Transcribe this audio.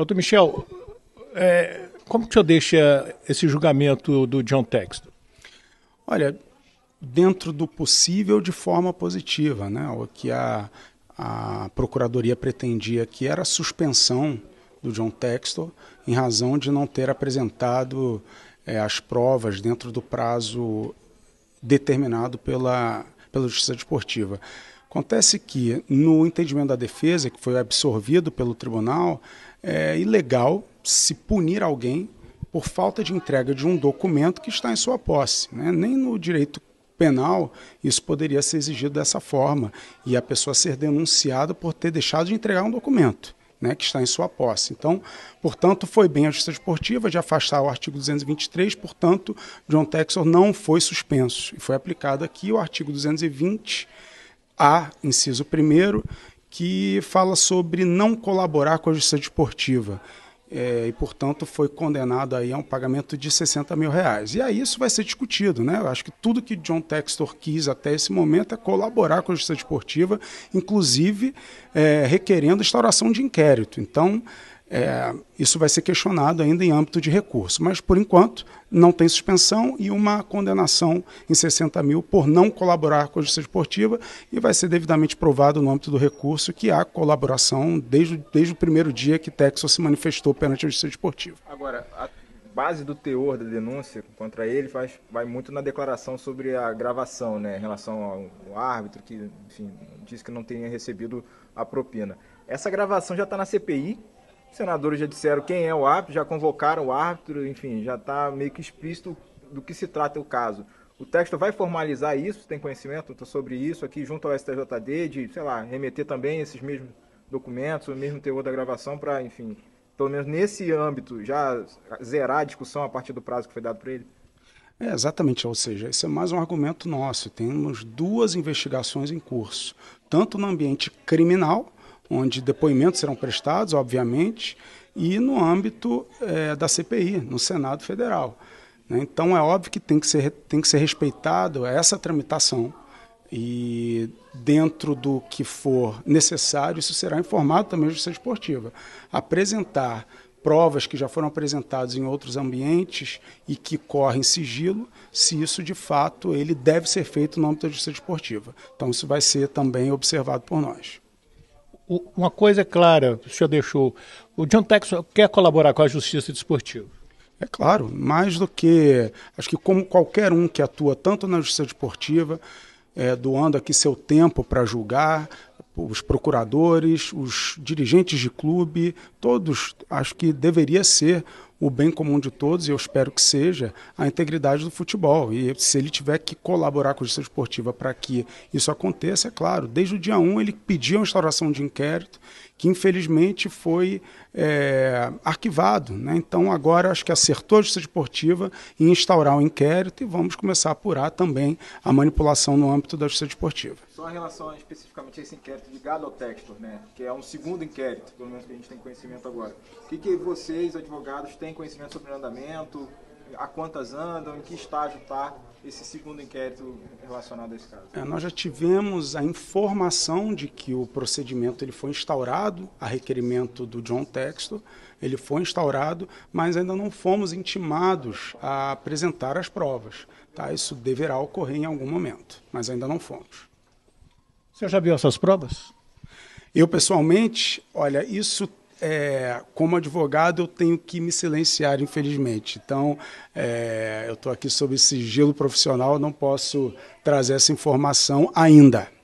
Doutor Michel, como que o senhor deixa esse julgamento do John Textor? Olha, dentro do possível, de forma positiva, né? O que a Procuradoria pretendia aqui era a suspensão do John Textor em razão de não ter apresentado as provas dentro do prazo determinado pela Justiça Desportiva. Acontece que, no entendimento da defesa, que foi absorvido pelo tribunal, é ilegal se punir alguém por falta de entrega de um documento que está em sua posse, né? Nem no direito penal isso poderia ser exigido dessa forma, e a pessoa ser denunciada por ter deixado de entregar um documento, né, que está em sua posse. Então, portanto, foi bem a Justiça Desportiva de afastar o artigo 223, portanto, John Textor não foi suspenso. E foi aplicado aqui o artigo 220A, inciso 1º, que fala sobre não colaborar com a Justiça Desportiva. E, portanto, foi condenado aí a um pagamento de R$ 60 mil. E aí isso vai ser discutido, né? Eu acho que tudo que John Textor quis até esse momento é colaborar com a Justiça Desportiva, inclusive requerendo instauração de inquérito. Então, isso vai ser questionado ainda em âmbito de recurso. Mas, por enquanto, não tem suspensão e uma condenação em R$ 60 mil por não colaborar com a Justiça Desportiva, e vai ser devidamente provado no âmbito do recurso que há colaboração desde o primeiro dia que Textor se manifestou perante a Justiça Desportiva. Agora, a base do teor da denúncia contra ele vai muito na declaração sobre a gravação, né, em relação ao árbitro, que, enfim, disse que não teria recebido a propina. Essa gravação já está na CPI. Os senadores já disseram quem é o árbitro, já convocaram o árbitro, enfim, já está meio que explícito do que se trata o caso. O Textor vai formalizar isso, tem conhecimento sobre isso aqui junto ao STJD, de, sei lá, remeter também esses mesmos documentos, o mesmo teor da gravação para, enfim, pelo menos nesse âmbito, já zerar a discussão a partir do prazo que foi dado para ele? Exatamente, ou seja, esse é mais um argumento nosso. Temos duas investigações em curso, tanto no ambiente criminal, onde depoimentos serão prestados, obviamente, e no âmbito da CPI, no Senado Federal, né? Então é óbvio que tem que ser respeitado essa tramitação, e dentro do que for necessário, isso será informado também à Justiça Desportiva. Apresentar provas que já foram apresentadas em outros ambientes e que correm sigilo, se isso de fato ele deve ser feito no âmbito da Justiça Desportiva. Então isso vai ser também observado por nós. Uma coisa é clara, o senhor deixou, o John Textor quer colaborar com a Justiça Desportiva? É claro, mais do que, acho que como qualquer um que atua tanto na Justiça Desportiva, doando aqui seu tempo para julgar, os procuradores, os dirigentes de clube, todos, acho que deveria ser o bem comum de todos, e eu espero que seja, a integridade do futebol. E se ele tiver que colaborar com a Justiça Desportiva para que isso aconteça, é claro, desde o dia 1 ele pediu a instauração de inquérito, que infelizmente foi arquivado, né? Então agora acho que acertou a Justiça Desportiva em instaurar um inquérito, e vamos começar a apurar também a manipulação no âmbito da Justiça Desportiva. Só em relação especificamente a esse inquérito ligado ao Textor, né, que é um segundo inquérito, pelo menos que a gente tem conhecimento agora, o que vocês, advogados, têm conhecimento sobre o andamento, a quantas andam, em que estágio está esse segundo inquérito relacionado a esse caso? Nós já tivemos a informação de que o procedimento ele foi instaurado, a requerimento do John Textor, ele foi instaurado, mas ainda não fomos intimados a apresentar as provas, tá? Isso deverá ocorrer em algum momento, mas ainda não fomos. O senhor já viu essas provas? Eu, pessoalmente, olha, isso... como advogado, eu tenho que me silenciar, infelizmente. Então, eu estou aqui sob sigilo profissional, não posso trazer essa informação ainda.